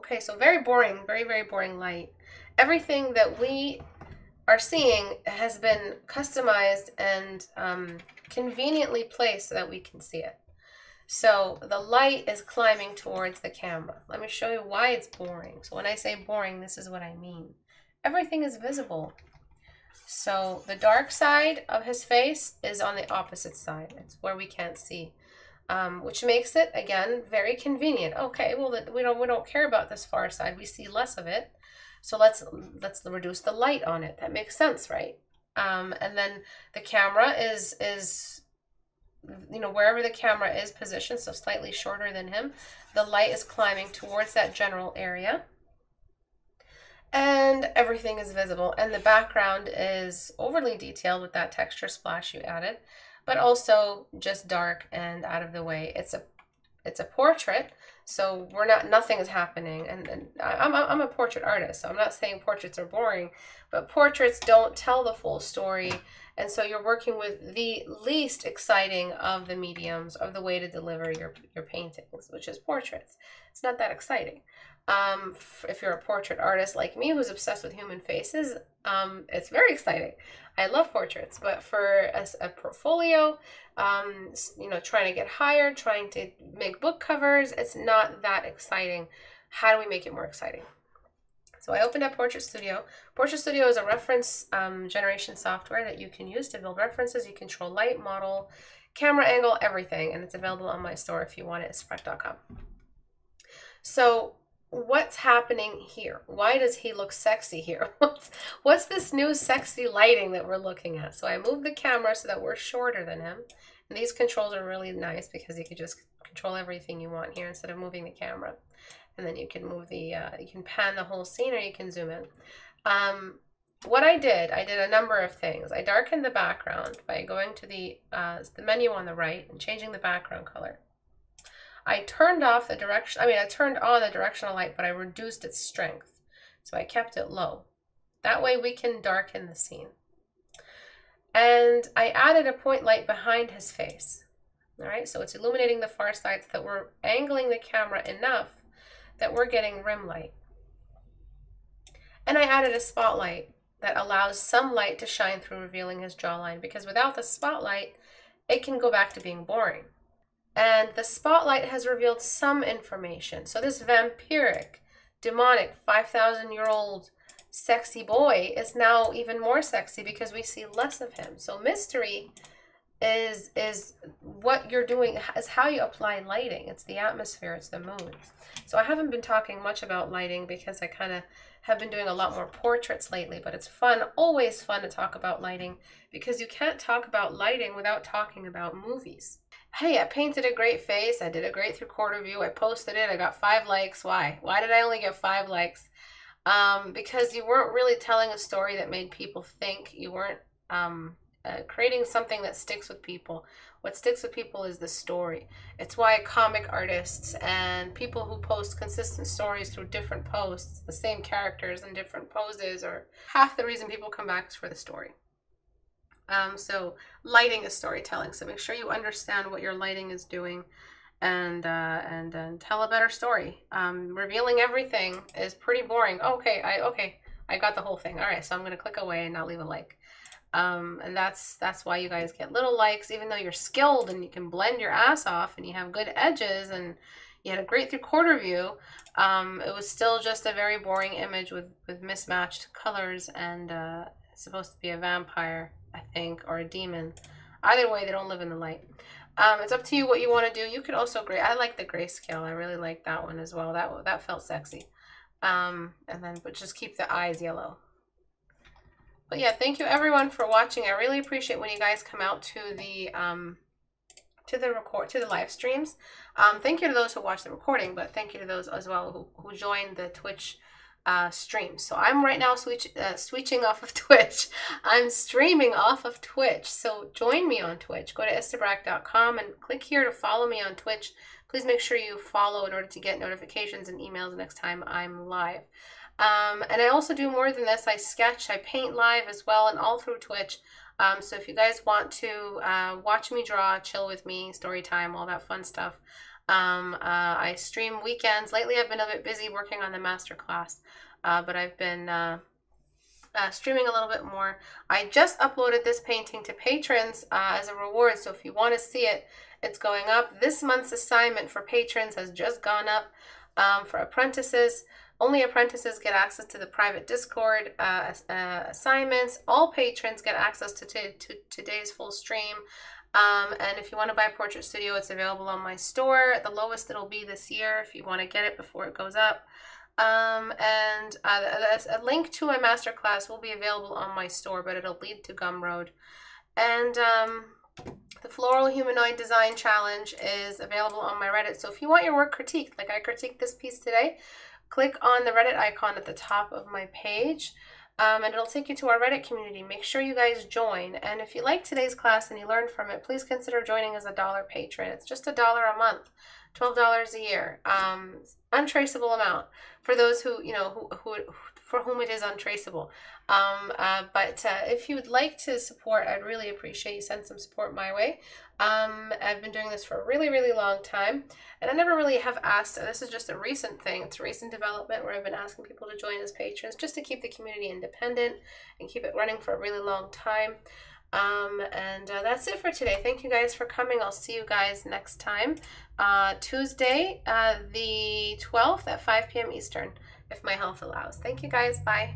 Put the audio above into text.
Okay, so very boring, very, very boring light. Everything that we are seeing has been customized and conveniently placed so that we can see it. So the light is climbing towards the camera. Let me show you why it's boring. So when I say boring, this is what I mean. Everything is visible. So the dark side of his face is on the opposite side. It's where we can't see, which makes it, again, very convenient. Okay, well, we don't care about this far side. We see less of it. So let's reduce the light on it. That makes sense, right? And then the camera is you know, wherever the camera is positioned, so slightly shorter than him, the light is climbing towards that general area. And everything is visible. And the background is overly detailed with that texture splash you added, but also just dark and out of the way. It's a portrait, so we're not, nothing is happening. And I'm a portrait artist, so I'm not saying portraits are boring, but portraits don't tell the full story. And so you're working with the least exciting of the mediums of the way to deliver your paintings, which is portraits. It's not that exciting. If you're a portrait artist like me who's obsessed with human faces, it's very exciting. I love portraits, but for a portfolio, you know, trying to get hired, trying to make book covers, it's not that exciting. How do we make it more exciting? So I opened up Portrait Studio. Portrait Studio is a reference generation software that you can use to build references. You control light, model, camera angle, everything. And it's available on my store if you want it, istebrak.com. So what's happening here? Why does he look sexy here? What's this new sexy lighting that we're looking at? So I moved the camera so that we're shorter than him. And these controls are really nice because you can just control everything you want here instead of moving the camera. And then you can move the, you can pan the whole scene or you can zoom in. What I did a number of things. I darkened the background by going to the menu on the right and changing the background color. I turned off the direction, I mean, I turned on the directional light, but I reduced its strength. So I kept it low. That way we can darken the scene. And I added a point light behind his face. All right, so it's illuminating the far side so that we're angling the camera enough that we're getting rim light. And I added a spotlight that allows some light to shine through, revealing his jawline, because without the spotlight, it can go back to being boring. And the spotlight has revealed some information. So this vampiric, demonic, 5,000-year-old sexy boy is now even more sexy because we see less of him. So mystery is what you're doing, is how you apply lighting. It's the atmosphere, it's the mood. So I haven't been talking much about lighting because I kind of have been doing a lot more portraits lately, but it's fun, always fun to talk about lighting because you can't talk about lighting without talking about movies. Hey, I painted a great face, I did a great three-quarter view, I posted it, I got 5 likes, why? Why did I only get 5 likes? Because you weren't really telling a story that made people think, you weren't, creating something that sticks with people. What sticks with people is the story. It's why comic artists and people who post consistent stories through different posts, the same characters in different poses, are half the reason people come back is for the story. So lighting is storytelling. So make sure you understand what your lighting is doing and tell a better story. Revealing everything is pretty boring. Okay, I got the whole thing. All right, so I'm gonna click away and not leave a like. And that's why you guys get little likes, even though you're skilled and you can blend your ass off and you have good edges and you had a great three-quarter view. It was still just a very boring image with mismatched colors and it's supposed to be a vampire, I think, or a demon. Either way, they don't live in the light. It's up to you what you want to do. You could also gray. I like the grayscale. I really like that one as well. That felt sexy. And then but just keep the eyes yellow. But yeah, thank you everyone for watching. I really appreciate when you guys come out to the live streams. Thank you to those who watch the recording, but thank you to those as well who joined the Twitch stream. So I'm right now switching off of Twitch. I'm streaming off of Twitch. So join me on Twitch. Go to istebrak.com and click here to follow me on Twitch. Please make sure you follow in order to get notifications and emails the next time I'm live. And I also do more than this. I sketch, I paint live as well, and all through Twitch. So if you guys want to watch me draw, chill with me, story time, all that fun stuff, I stream weekends. Lately, I've been a bit busy working on the masterclass, but I've been streaming a little bit more. I just uploaded this painting to patrons as a reward, so if you want to see it, it's going up. This month's assignment for patrons has just gone up for apprentices. Only apprentices get access to the private Discord assignments. All patrons get access to today's full stream. And if you want to buy Portrait Studio, it's available on my store. The lowest it'll be this year if you want to get it before it goes up. And a link to my masterclass will be available on my store, but it'll lead to Gumroad. And the Floral Humanoid Design Challenge is available on my Reddit. So if you want your work critiqued, like I critiqued this piece today, click on the Reddit icon at the top of my page. And it'll take you to our Reddit community. Make sure you guys join. And if you like today's class and you learned from it, please consider joining as a dollar patron. It's just $1 a month, $12 a year, untraceable amount for those who, you know, for whom it is untraceable. But if you would like to support, I'd really appreciate you send some support my way. I've been doing this for a really, really long time, and I never really have asked. This is just a recent thing. It's a recent development where I've been asking people to join as patrons just to keep the community independent and keep it running for a really long time. And that's it for today. Thank you guys for coming. I'll see you guys next time, Tuesday, the 12th at 5 p.m. Eastern, if my health allows. Thank you guys. Bye.